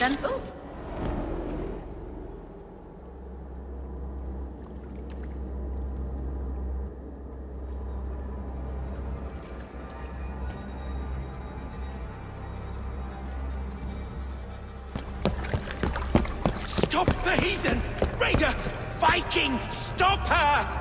Then. Oh. Stop the heathen! Raider! Viking! Stop her!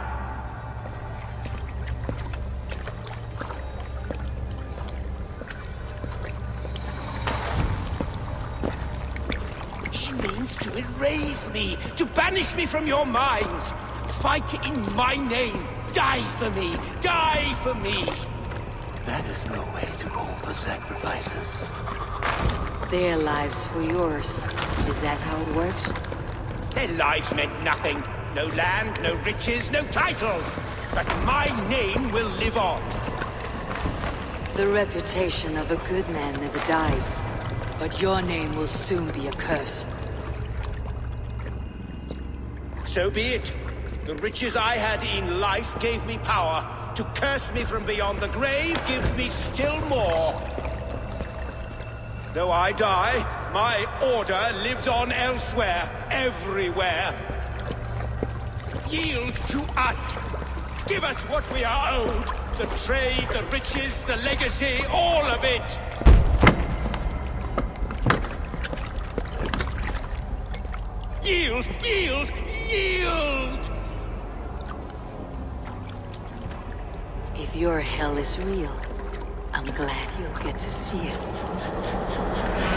To erase me, to banish me from your minds. Fight in my name. Die for me. Die for me. That is no way to call for sacrifices. Their lives for yours. Is that how it works? Their lives meant nothing. No land, no riches, no titles. But my name will live on. The reputation of a good man never dies. But your name will soon be a curse. So be it. The riches I had in life gave me power. To curse me from beyond the grave gives me still more. Though I die, my order lives on elsewhere, everywhere. Yield to us. Give us what we are owed. The trade, the riches, the legacy, all of it. Yield! Yield! Yield! If your hell is real, I'm glad you'll get to see it.